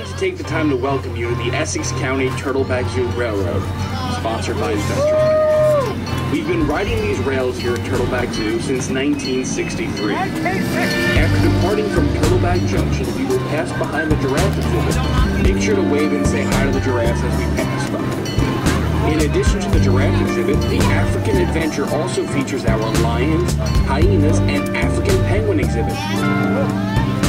wanted to take the time to welcome you to the Essex County Turtleback Zoo Railroad, sponsored by investors. We've been riding these rails here at Turtleback Zoo since 1963. After departing from Turtleback Junction, we will pass behind the giraffe exhibit. Make sure to wave and say hi to the giraffes as we pass by. In addition to the giraffe exhibit, the African Adventure also features our lions, hyenas, and African penguin exhibit.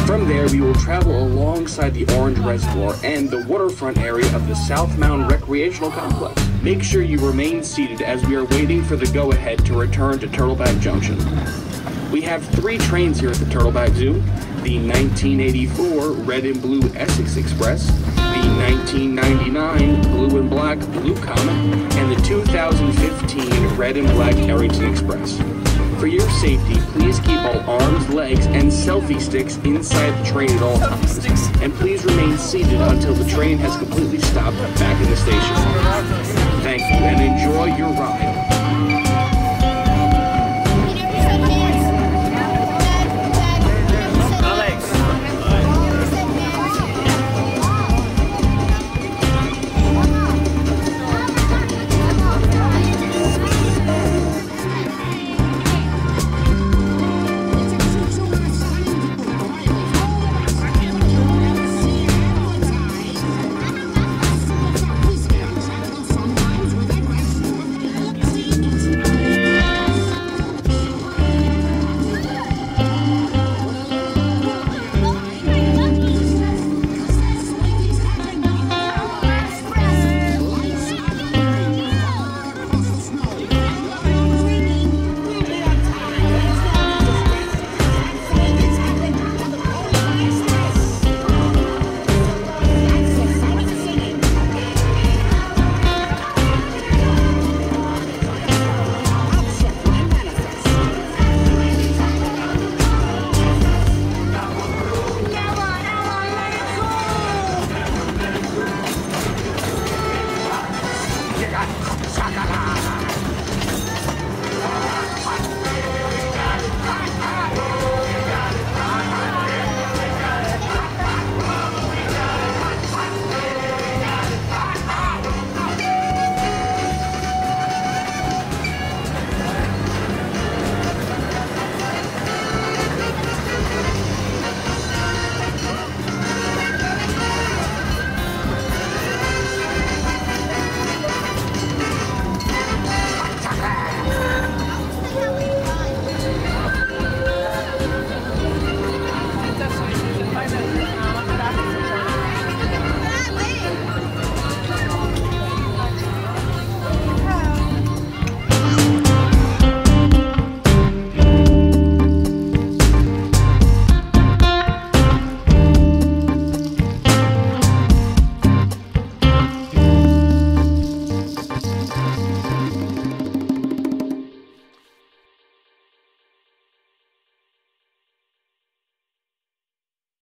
From there, we will travel alongside the Orange Reservoir and the waterfront area of the South Mountain Recreational Complex. Make sure you remain seated as we are waiting for the go-ahead to return to Turtleback Junction. We have three trains here at the Turtleback Zoo: the 1984 Red and Blue Essex Express, the 1999 Blue and Black Blue Comet, and the 2015 Red and Black Harrington Express. For your safety, please keep all arms, legs, and selfie sticks inside the train at all times. And please remain seated until the train has completely stopped back in the station. Thank you, and enjoy your ride.